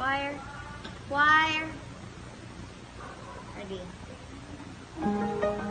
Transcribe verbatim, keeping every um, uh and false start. Wire, wire, ready.